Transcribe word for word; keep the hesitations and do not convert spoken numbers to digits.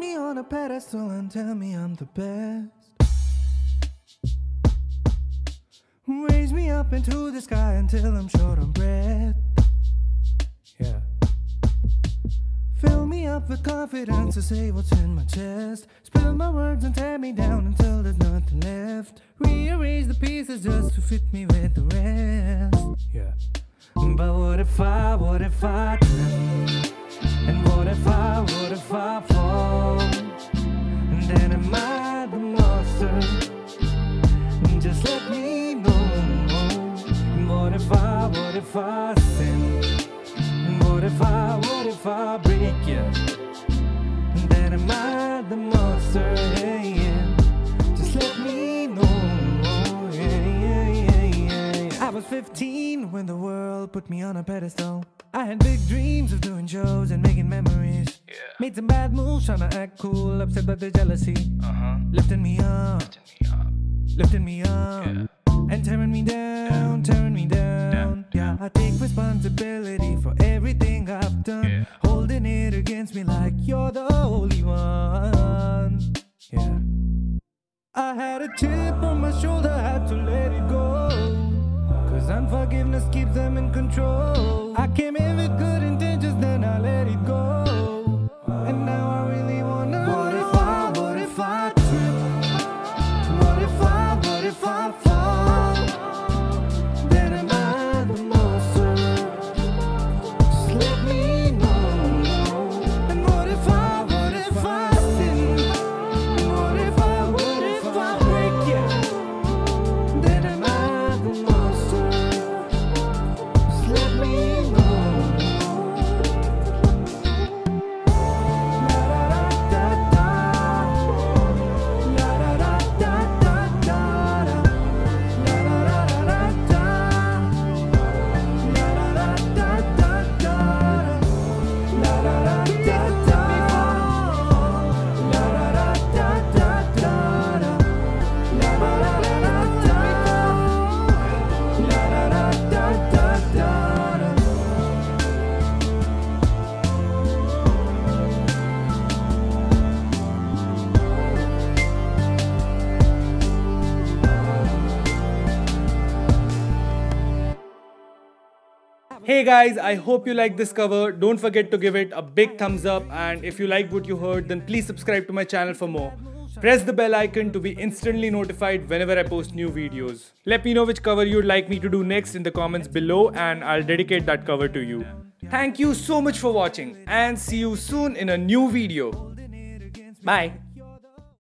me on a pedestal and tell me I'm the best. Raise me up into the sky until I'm short on breath. Yeah. Fill me up with confidence to say what's in my chest. Spill my words and tear me down until there's nothing left. Rearrange the pieces just to fit me with the rest. Yeah. But what if I, what if I do? And what if I, what if I fall? And then am I the monster? Just let me know. And what if I, what if I sin? And what if I, what if I break you? And then am I the monster? Yeah, yeah. Just let me know. Yeah, yeah, yeah, yeah. I was fifteen when the world put me on a pedestal. I had big dreams of doing shows and making memories. Yeah. Made some bad moves, trying to act cool, upset by the jealousy. Uh-huh. Lifting me up, lifting me up, yeah. And tearing me down, yeah. Tearing me down. Down. Yeah, I take responsibility for everything I've done, yeah. Holding it against me like you're the holy one. Yeah. I had a chip on my shoulder, had to let it go. Unforgiveness keeps them in control. I came in with good intentions, then I let it go. And now I really wanna. What if I, what if I trip? What if I, what if I fall? Then am I the monster? Just let me know. And what if I, what if I sin? And what if I, what if I break you? Then am I the monster? Hey guys, I hope you like this cover. Don't forget to give it a big thumbs up, and if you like what you heard, then please subscribe to my channel for more. Press the bell icon to be instantly notified whenever I post new videos. Let me know which cover you'd like me to do next in the comments below, and I'll dedicate that cover to you. Thank you so much for watching, and see you soon in a new video. Bye.